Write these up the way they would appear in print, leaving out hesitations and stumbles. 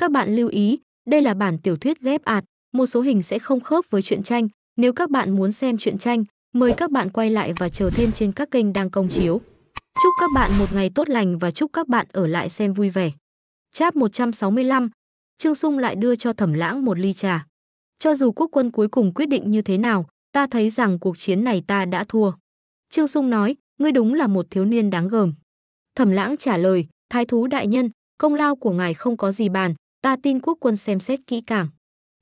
Các bạn lưu ý, đây là bản tiểu thuyết ghép ạt, một số hình sẽ không khớp với truyện tranh. Nếu các bạn muốn xem truyện tranh, mời các bạn quay lại và chờ thêm trên các kênh đang công chiếu. Chúc các bạn một ngày tốt lành và chúc các bạn ở lại xem vui vẻ. Chap 165, Trương Dung lại đưa cho Thẩm Lãng một ly trà. Cho dù quốc quân cuối cùng quyết định như thế nào, ta thấy rằng cuộc chiến này ta đã thua. Trương Dung nói, ngươi đúng là một thiếu niên đáng gờm. Thẩm Lãng trả lời, Thái thú đại nhân, công lao của ngài không có gì bàn, ta tin quốc quân xem xét kỹ càng.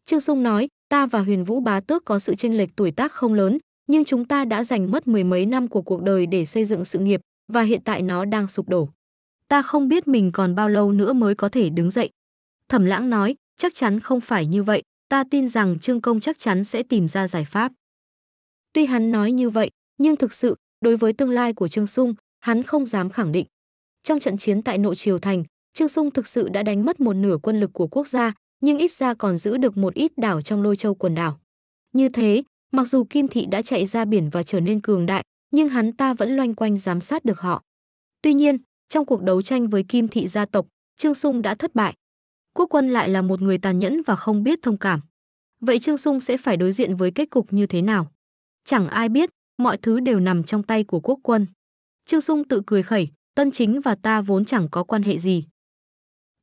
Trương Dung nói, ta và Huyền Vũ Bá Tước có sự chênh lệch tuổi tác không lớn, nhưng chúng ta đã dành mất mười mấy năm của cuộc đời để xây dựng sự nghiệp, và hiện tại nó đang sụp đổ. Ta không biết mình còn bao lâu nữa mới có thể đứng dậy. Thẩm Lãng nói, chắc chắn không phải như vậy, ta tin rằng Trương Công chắc chắn sẽ tìm ra giải pháp. Tuy hắn nói như vậy, nhưng thực sự, đối với tương lai của Trương Dung, hắn không dám khẳng định. Trong trận chiến tại Nội Triều Thành, Trương Dung thực sự đã đánh mất một nửa quân lực của quốc gia, nhưng ít ra còn giữ được một ít đảo trong Lôi Châu quần đảo. Như thế, mặc dù Kim Thị đã chạy ra biển và trở nên cường đại, nhưng hắn ta vẫn loanh quanh giám sát được họ. Tuy nhiên, trong cuộc đấu tranh với Kim Thị gia tộc, Trương Dung đã thất bại. Quốc quân lại là một người tàn nhẫn và không biết thông cảm. Vậy Trương Dung sẽ phải đối diện với kết cục như thế nào? Chẳng ai biết, mọi thứ đều nằm trong tay của quốc quân. Trương Dung tự cười khẩy, Tân Chính và ta vốn chẳng có quan hệ gì.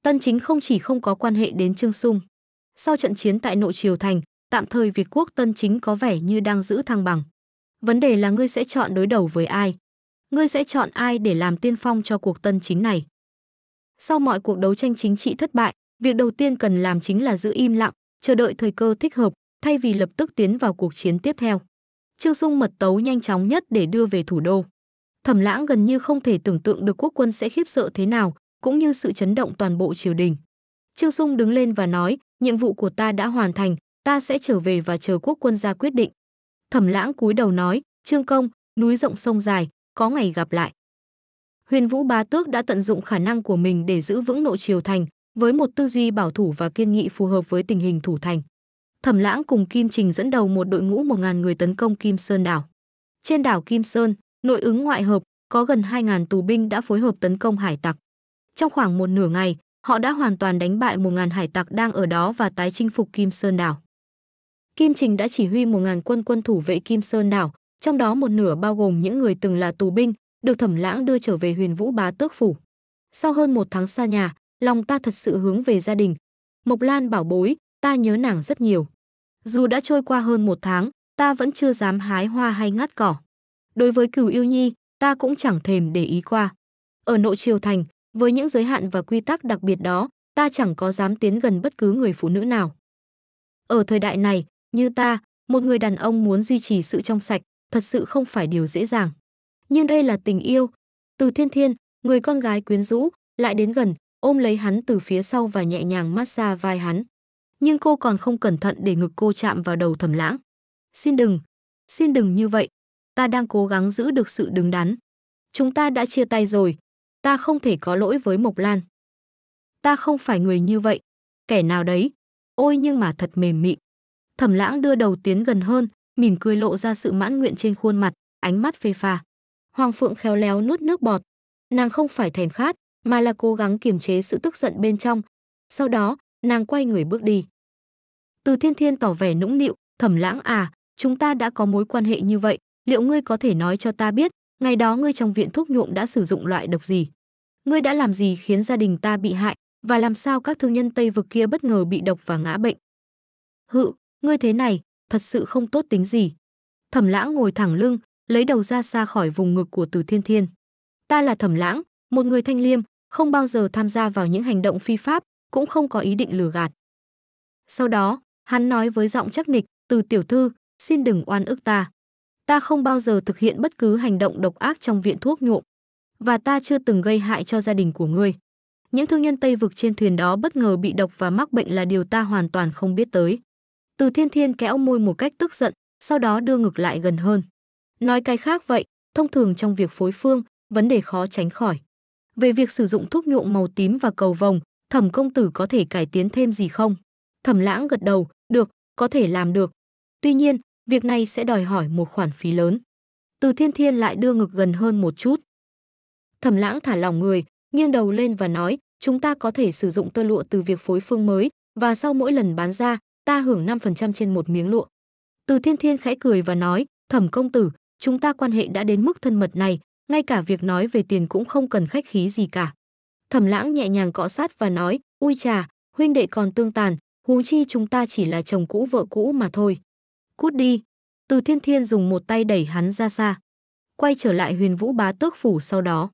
Tân Chính không chỉ không có quan hệ đến Trương Dung. Sau trận chiến tại Nội Triều Thành, tạm thời Việt quốc Tân Chính có vẻ như đang giữ thăng bằng. Vấn đề là ngươi sẽ chọn đối đầu với ai? Ngươi sẽ chọn ai để làm tiên phong cho cuộc Tân Chính này? Sau mọi cuộc đấu tranh chính trị thất bại, việc đầu tiên cần làm chính là giữ im lặng, chờ đợi thời cơ thích hợp, thay vì lập tức tiến vào cuộc chiến tiếp theo. Trương Dung mật tấu nhanh chóng nhất để đưa về thủ đô. Thẩm Lãng gần như không thể tưởng tượng được quốc quân sẽ khiếp sợ thế nào, cũng như sự chấn động toàn bộ triều đình. Trương Dung đứng lên và nói, nhiệm vụ của ta đã hoàn thành, ta sẽ trở về và chờ quốc quân ra quyết định. Thẩm Lãng cúi đầu nói, Trương Công, núi rộng sông dài, có ngày gặp lại. Huyền Vũ Bá Tước đã tận dụng khả năng của mình để giữ vững Nội Triều Thành, với một tư duy bảo thủ và kiên nghị phù hợp với tình hình thủ thành. Thẩm Lãng cùng Kim Trình dẫn đầu một đội ngũ 1000 người tấn công Kim Sơn Đảo. Trên đảo Kim Sơn, nội ứng ngoại hợp, có gần 2000 tù binh đã phối hợp tấn công hải tặc. Trong khoảng một nửa ngày, họ đã hoàn toàn đánh bại 1000 hải tặc đang ở đó và tái chinh phục Kim Sơn Đảo. Kim Trình đã chỉ huy 1000 quân thủ vệ Kim Sơn Đảo, trong đó một nửa bao gồm những người từng là tù binh, được Thẩm Lãng đưa trở về Huyền Vũ Bá Tước phủ. Sau hơn một tháng xa nhà, lòng ta thật sự hướng về gia đình. Mộc Lan bảo bối, ta nhớ nàng rất nhiều. Dù đã trôi qua hơn một tháng, ta vẫn chưa dám hái hoa hay ngắt cỏ. Đối với Cửu Uy Nhi, ta cũng chẳng thèm để ý qua. Ở Nội Triều Thành, với những giới hạn và quy tắc đặc biệt đó, ta chẳng có dám tiến gần bất cứ người phụ nữ nào. Ở thời đại này, như ta, một người đàn ông muốn duy trì sự trong sạch, thật sự không phải điều dễ dàng. Nhưng đây là tình yêu. Từ Thiên Thiên, người con gái quyến rũ, lại đến gần, ôm lấy hắn từ phía sau và nhẹ nhàng massage vai hắn. Nhưng cô còn không cẩn thận để ngực cô chạm vào đầu Thẩm Lãng. Xin đừng như vậy. Ta đang cố gắng giữ được sự đứng đắn. Chúng ta đã chia tay rồi. Ta không thể có lỗi với Mộc Lan. Ta không phải người như vậy. Kẻ nào đấy. Ôi nhưng mà thật mềm mịn. Thẩm Lãng đưa đầu tiến gần hơn, mỉm cười lộ ra sự mãn nguyện trên khuôn mặt, ánh mắt phê pha. Hoàng Phượng khéo léo nuốt nước bọt. Nàng không phải thèm khát, mà là cố gắng kiềm chế sự tức giận bên trong. Sau đó, nàng quay người bước đi. Từ Thiên Thiên tỏ vẻ nũng nịu, Thẩm Lãng à, chúng ta đã có mối quan hệ như vậy. Liệu ngươi có thể nói cho ta biết, ngày đó ngươi trong viện thuốc nhuộm đã sử dụng loại độc gì? Ngươi đã làm gì khiến gia đình ta bị hại, và làm sao các thương nhân Tây Vực kia bất ngờ bị độc và ngã bệnh? Hự, ngươi thế này, thật sự không tốt tính gì. Thẩm Lãng ngồi thẳng lưng, lấy đầu ra xa khỏi vùng ngực của Từ Thiên Thiên. Ta là Thẩm Lãng, một người thanh liêm, không bao giờ tham gia vào những hành động phi pháp, cũng không có ý định lừa gạt. Sau đó, hắn nói với giọng chắc nịch, Từ tiểu thư, xin đừng oan ức ta. Ta không bao giờ thực hiện bất cứ hành động độc ác trong viện thuốc nhuộm. Và ta chưa từng gây hại cho gia đình của ngươi. Những thương nhân Tây Vực trên thuyền đó bất ngờ bị độc và mắc bệnh là điều ta hoàn toàn không biết tới. Từ Thiên Thiên kéo môi một cách tức giận, sau đó đưa ngực lại gần hơn. Nói cái khác vậy, thông thường trong việc phối phương, vấn đề khó tránh khỏi. Về việc sử dụng thuốc nhuộm màu tím và cầu vồng, Thẩm công tử có thể cải tiến thêm gì không? Thẩm Lãng gật đầu, được, có thể làm được. Tuy nhiên, việc này sẽ đòi hỏi một khoản phí lớn. Từ Thiên Thiên lại đưa ngực gần hơn một chút. Thẩm Lãng thả lỏng người, nghiêng đầu lên và nói, chúng ta có thể sử dụng tơ lụa từ việc phối phương mới, và sau mỗi lần bán ra, ta hưởng 5% trên một miếng lụa. Từ Thiên Thiên khẽ cười và nói, Thẩm công tử, chúng ta quan hệ đã đến mức thân mật này, ngay cả việc nói về tiền cũng không cần khách khí gì cả. Thẩm Lãng nhẹ nhàng cọ sát và nói, ui chà, huynh đệ còn tương tàn, huống chi chúng ta chỉ là chồng cũ vợ cũ mà thôi. Cút đi. Từ Thiên Thiên dùng một tay đẩy hắn ra xa. Quay trở lại Huyền Vũ Bá Tước phủ sau đó.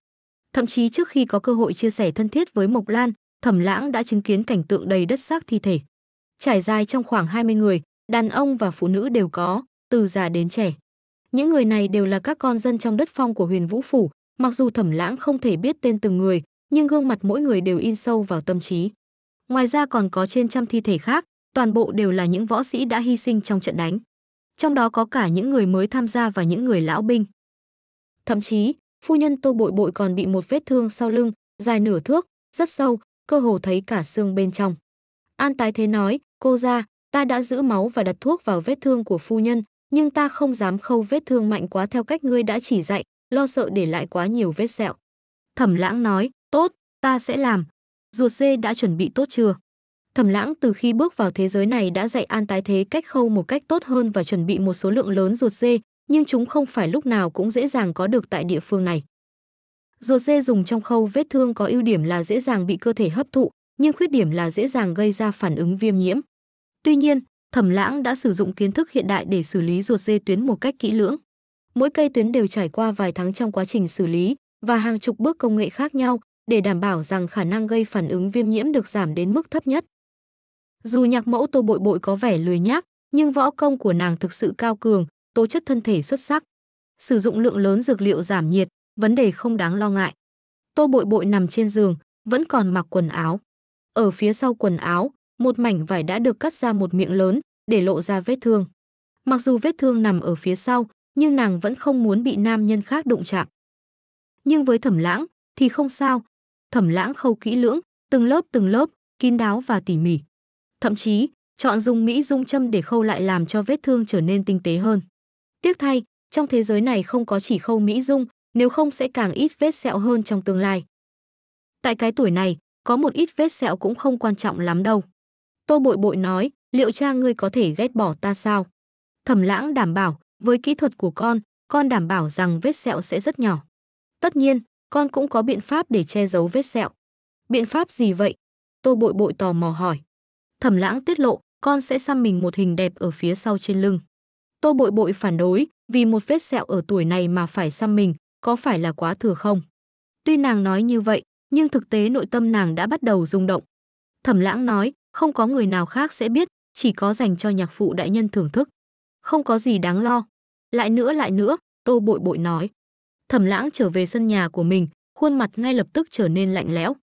Thậm chí trước khi có cơ hội chia sẻ thân thiết với Mộc Lan, Thẩm Lãng đã chứng kiến cảnh tượng đầy đất xác thi thể. Trải dài trong khoảng 20 người, đàn ông và phụ nữ đều có, từ già đến trẻ. Những người này đều là các con dân trong đất phong của Huyền Vũ phủ, mặc dù Thẩm Lãng không thể biết tên từng người, nhưng gương mặt mỗi người đều in sâu vào tâm trí. Ngoài ra còn có trên trăm thi thể khác, toàn bộ đều là những võ sĩ đã hy sinh trong trận đánh. Trong đó có cả những người mới tham gia và những người lão binh. Thậm chí, phu nhân Tô Bội Bội còn bị một vết thương sau lưng, dài nửa thước, rất sâu, cơ hồ thấy cả xương bên trong. An Tài Thế nói, cô gia, ta đã giữ máu và đặt thuốc vào vết thương của phu nhân, nhưng ta không dám khâu vết thương mạnh quá theo cách ngươi đã chỉ dạy, lo sợ để lại quá nhiều vết sẹo. Thẩm Lãng nói, tốt, ta sẽ làm. Ruột dê đã chuẩn bị tốt chưa? Thẩm Lãng từ khi bước vào thế giới này đã dạy An Tài Thế cách khâu một cách tốt hơn và chuẩn bị một số lượng lớn ruột dê, nhưng chúng không phải lúc nào cũng dễ dàng có được tại địa phương này. Ruột dê dùng trong khâu vết thương có ưu điểm là dễ dàng bị cơ thể hấp thụ, nhưng khuyết điểm là dễ dàng gây ra phản ứng viêm nhiễm. Tuy nhiên, Thẩm Lãng đã sử dụng kiến thức hiện đại để xử lý ruột dê tuyến một cách kỹ lưỡng. Mỗi cây tuyến đều trải qua vài tháng trong quá trình xử lý và hàng chục bước công nghệ khác nhau để đảm bảo rằng khả năng gây phản ứng viêm nhiễm được giảm đến mức thấp nhất. Dù nhạc mẫu Tô Bội Bội có vẻ lười nhác, nhưng võ công của nàng thực sự cao cường, tố chất thân thể xuất sắc. Sử dụng lượng lớn dược liệu giảm nhiệt, vấn đề không đáng lo ngại. Tô Bội Bội nằm trên giường, vẫn còn mặc quần áo. Ở phía sau quần áo, một mảnh vải đã được cắt ra một miệng lớn để lộ ra vết thương. Mặc dù vết thương nằm ở phía sau, nhưng nàng vẫn không muốn bị nam nhân khác đụng chạm. Nhưng với Thẩm Lãng thì không sao. Thẩm Lãng khâu kỹ lưỡng, từng lớp, kín đáo và tỉ mỉ. Thậm chí, chọn dùng mỹ dung châm để khâu lại làm cho vết thương trở nên tinh tế hơn. Tiếc thay, trong thế giới này không có chỉ khâu mỹ dung, nếu không sẽ càng ít vết sẹo hơn trong tương lai. Tại cái tuổi này, có một ít vết sẹo cũng không quan trọng lắm đâu. Tô Bội Bội nói, liệu cha ngươi có thể ghét bỏ ta sao? Thẩm Lãng đảm bảo, với kỹ thuật của con đảm bảo rằng vết sẹo sẽ rất nhỏ. Tất nhiên, con cũng có biện pháp để che giấu vết sẹo. Biện pháp gì vậy? Tô Bội Bội tò mò hỏi. Thẩm Lãng tiết lộ, con sẽ xăm mình một hình đẹp ở phía sau trên lưng. Tô Bội Bội phản đối, vì một vết sẹo ở tuổi này mà phải xăm mình, có phải là quá thừa không? Tuy nàng nói như vậy, nhưng thực tế nội tâm nàng đã bắt đầu rung động. Thẩm Lãng nói, không có người nào khác sẽ biết, chỉ có dành cho nhạc phụ đại nhân thưởng thức. Không có gì đáng lo. Lại nữa, Tô Bội Bội nói. Thẩm Lãng trở về sân nhà của mình, khuôn mặt ngay lập tức trở nên lạnh lẽo.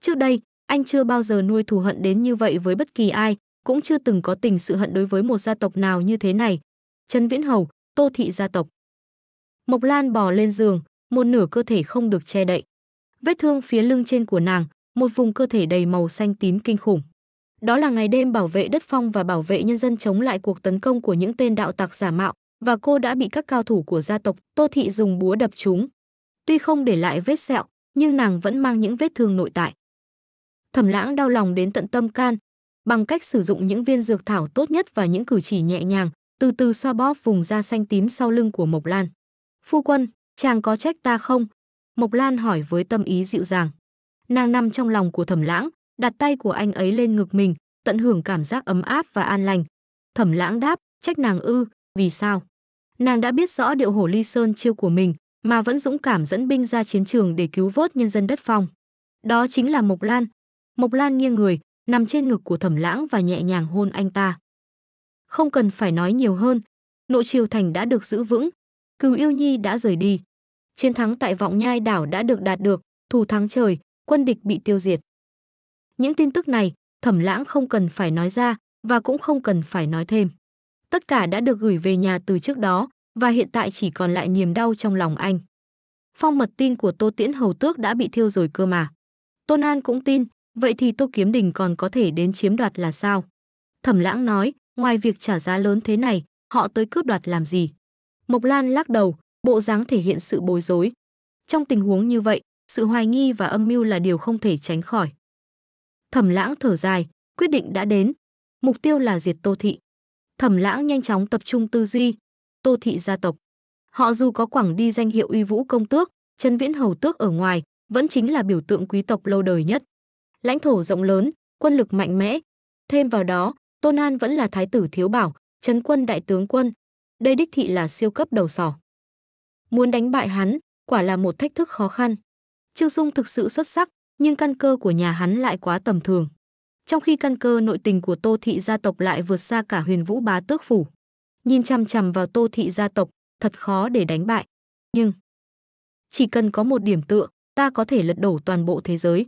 Trước đây, anh chưa bao giờ nuôi thù hận đến như vậy với bất kỳ ai, cũng chưa từng có tình sự hận đối với một gia tộc nào như thế này. Trần Viễn Hầu, Tô Thị gia tộc. Mộc Lan bò lên giường, một nửa cơ thể không được che đậy. Vết thương phía lưng trên của nàng, một vùng cơ thể đầy màu xanh tím kinh khủng. Đó là ngày đêm bảo vệ đất phong và bảo vệ nhân dân chống lại cuộc tấn công của những tên đạo tặc giả mạo, và cô đã bị các cao thủ của gia tộc Tô Thị dùng búa đập trúng. Tuy không để lại vết sẹo, nhưng nàng vẫn mang những vết thương nội tại. Thẩm Lãng đau lòng đến tận tâm can, bằng cách sử dụng những viên dược thảo tốt nhất và những cử chỉ nhẹ nhàng, từ từ xoa bóp vùng da xanh tím sau lưng của Mộc Lan. Phu quân, chàng có trách ta không? Mộc Lan hỏi với tâm ý dịu dàng. Nàng nằm trong lòng của Thẩm Lãng, đặt tay của anh ấy lên ngực mình, tận hưởng cảm giác ấm áp và an lành. Thẩm Lãng đáp, trách nàng ư, vì sao? Nàng đã biết rõ điệu hổ ly sơn chiêu của mình, mà vẫn dũng cảm dẫn binh ra chiến trường để cứu vớt nhân dân đất phong. Đó chính là Mộc Lan. Mộc Lan nghiêng người, nằm trên ngực của Thẩm Lãng và nhẹ nhàng hôn anh ta. Không cần phải nói nhiều hơn, Nội Triều Thành đã được giữ vững, Cửu Uy Nhi đã rời đi. Chiến thắng tại Vọng Nhai Đảo đã được đạt được, thù thắng trời, quân địch bị tiêu diệt. Những tin tức này, Thẩm Lãng không cần phải nói ra và cũng không cần phải nói thêm. Tất cả đã được gửi về nhà từ trước đó và hiện tại chỉ còn lại niềm đau trong lòng anh. Phong mật tin của Tô Tiễn Hầu Tước đã bị thiêu rồi cơ mà. Tôn An cũng tin, vậy thì Tô Kiếm Đình còn có thể đến chiếm đoạt là sao? Thẩm Lãng nói, ngoài việc trả giá lớn thế này, họ tới cướp đoạt làm gì? Mộc Lan lắc đầu, bộ dáng thể hiện sự bối rối. Trong tình huống như vậy, sự hoài nghi và âm mưu là điều không thể tránh khỏi. Thẩm Lãng thở dài, quyết định đã đến, mục tiêu là diệt Tô Thị. Thẩm Lãng nhanh chóng tập trung tư duy. Tô Thị gia tộc, họ dù có quẳng đi danh hiệu Uy Vũ công tước, Trấn Viễn hầu tước ở ngoài, vẫn chính là biểu tượng quý tộc lâu đời nhất. Lãnh thổ rộng lớn, quân lực mạnh mẽ, thêm vào đó, Tôn An vẫn là thái tử thiếu bảo, trấn quân đại tướng quân, đây đích thị là siêu cấp đầu sỏ. Muốn đánh bại hắn, quả là một thách thức khó khăn. Trương Dung thực sự xuất sắc, nhưng căn cơ của nhà hắn lại quá tầm thường. Trong khi căn cơ nội tình của Tô Thị gia tộc lại vượt xa cả Huyền Vũ Bá Tước phủ. Nhìn chằm chằm vào Tô Thị gia tộc, thật khó để đánh bại. Nhưng chỉ cần có một điểm tựa, ta có thể lật đổ toàn bộ thế giới.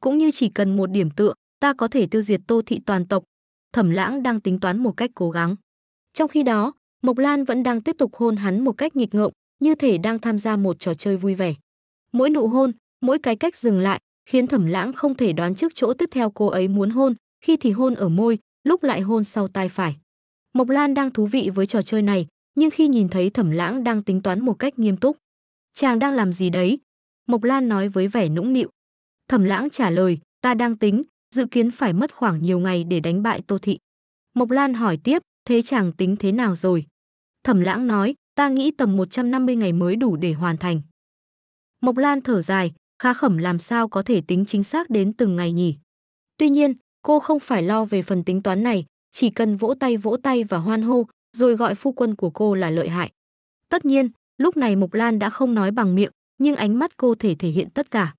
Cũng như chỉ cần một điểm tựa, ta có thể tiêu diệt Tô Thị toàn tộc. Thẩm Lãng đang tính toán một cách cố gắng. Trong khi đó, Mộc Lan vẫn đang tiếp tục hôn hắn một cách nghịch ngợm, như thể đang tham gia một trò chơi vui vẻ. Mỗi nụ hôn, mỗi cái cách dừng lại, khiến Thẩm Lãng không thể đoán trước chỗ tiếp theo cô ấy muốn hôn, khi thì hôn ở môi, lúc lại hôn sau tai phải. Mộc Lan đang thú vị với trò chơi này, nhưng khi nhìn thấy Thẩm Lãng đang tính toán một cách nghiêm túc. Chàng đang làm gì đấy? Mộc Lan nói với vẻ nũng nịu. Thẩm Lãng trả lời, ta đang tính, dự kiến phải mất khoảng nhiều ngày để đánh bại Tô Thị. Mộc Lan hỏi tiếp, thế chàng tính thế nào rồi? Thẩm Lãng nói, ta nghĩ tầm 150 ngày mới đủ để hoàn thành. Mộc Lan thở dài, khá khẩm làm sao có thể tính chính xác đến từng ngày nhỉ? Tuy nhiên, cô không phải lo về phần tính toán này, chỉ cần vỗ tay và hoan hô, rồi gọi phu quân của cô là lợi hại. Tất nhiên, lúc này Mộc Lan đã không nói bằng miệng, nhưng ánh mắt cô thể hiện tất cả.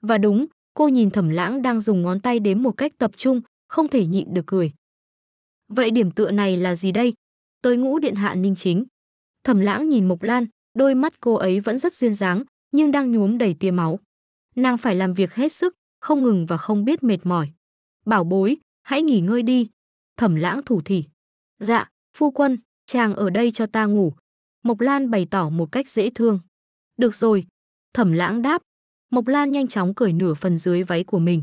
Và đúng, cô nhìn Thẩm Lãng đang dùng ngón tay đếm một cách tập trung, không thể nhịn được cười. Vậy điểm tựa này là gì đây? Tới ngũ điện hạ Ninh Chính. Thẩm Lãng nhìn Mộc Lan, đôi mắt cô ấy vẫn rất duyên dáng, nhưng đang nhuốm đầy tia máu. Nàng phải làm việc hết sức, không ngừng và không biết mệt mỏi. Bảo bối, hãy nghỉ ngơi đi. Thẩm Lãng thủ thỉ. Dạ, phu quân, chàng ở đây cho ta ngủ. Mộc Lan bày tỏ một cách dễ thương. Được rồi. Thẩm Lãng đáp. Mộc Lan nhanh chóng cởi nửa phần dưới váy của mình.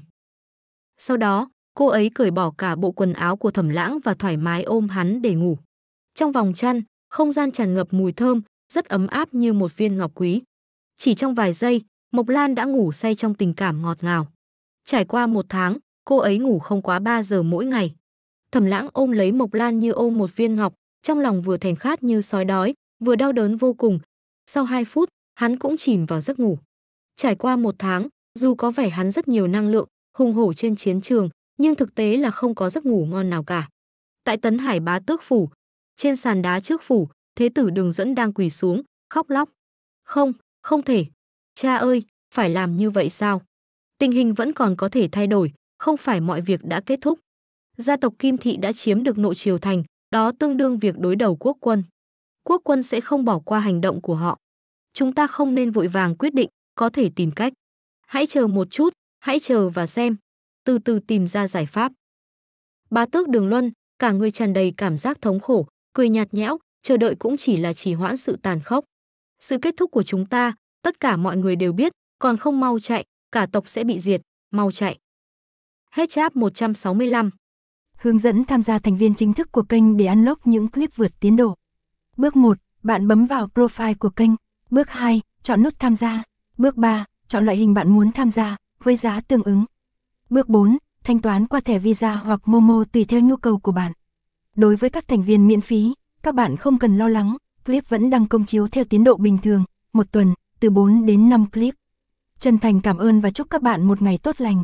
Sau đó, cô ấy cởi bỏ cả bộ quần áo của Thẩm Lãng và thoải mái ôm hắn để ngủ. Trong vòng chăn, không gian tràn ngập mùi thơm, rất ấm áp như một viên ngọc quý. Chỉ trong vài giây, Mộc Lan đã ngủ say trong tình cảm ngọt ngào. Trải qua 1 tháng, cô ấy ngủ không quá 3 giờ mỗi ngày. Thẩm Lãng ôm lấy Mộc Lan như ôm một viên ngọc, trong lòng vừa thèm khát như sói đói, vừa đau đớn vô cùng. Sau 2 phút, hắn cũng chìm vào giấc ngủ. Trải qua 1 tháng, dù có vẻ hắn rất nhiều năng lượng, hùng hổ trên chiến trường, nhưng thực tế là không có giấc ngủ ngon nào cả. Tại Tấn Hải Bá Tước phủ, trên sàn đá trước phủ, Thế tử Đường Dẫn đang quỳ xuống, khóc lóc. Không, không thể. Cha ơi, phải làm như vậy sao? Tình hình vẫn còn có thể thay đổi, không phải mọi việc đã kết thúc. Gia tộc Kim Thị đã chiếm được Nội Triều Thành, đó tương đương việc đối đầu quốc quân. Quốc quân sẽ không bỏ qua hành động của họ. Chúng ta không nên vội vàng quyết định, có thể tìm cách. Hãy chờ một chút, hãy chờ và xem. Từ từ tìm ra giải pháp. Bà tước Đường Luân, cả người tràn đầy cảm giác thống khổ, cười nhạt nhẽo, chờ đợi cũng chỉ là trì hoãn sự tàn khốc. Sự kết thúc của chúng ta, tất cả mọi người đều biết, còn không mau chạy, cả tộc sẽ bị diệt, mau chạy. Hết chap 165. Hướng dẫn tham gia thành viên chính thức của kênh để unlock những clip vượt tiến độ. Bước 1, bạn bấm vào profile của kênh. Bước 2, chọn nút tham gia. Bước 3, chọn loại hình bạn muốn tham gia, với giá tương ứng. Bước 4, thanh toán qua thẻ Visa hoặc Momo tùy theo nhu cầu của bạn. Đối với các thành viên miễn phí, các bạn không cần lo lắng, clip vẫn đang công chiếu theo tiến độ bình thường, một tuần, từ 4 đến 5 clip. Chân thành cảm ơn và chúc các bạn một ngày tốt lành.